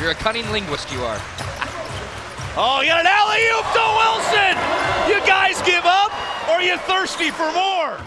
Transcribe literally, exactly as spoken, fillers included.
You're a cunning linguist, you are. Oh, you got an alley-oop to Wilson! You guys give up, or are you thirsty for more?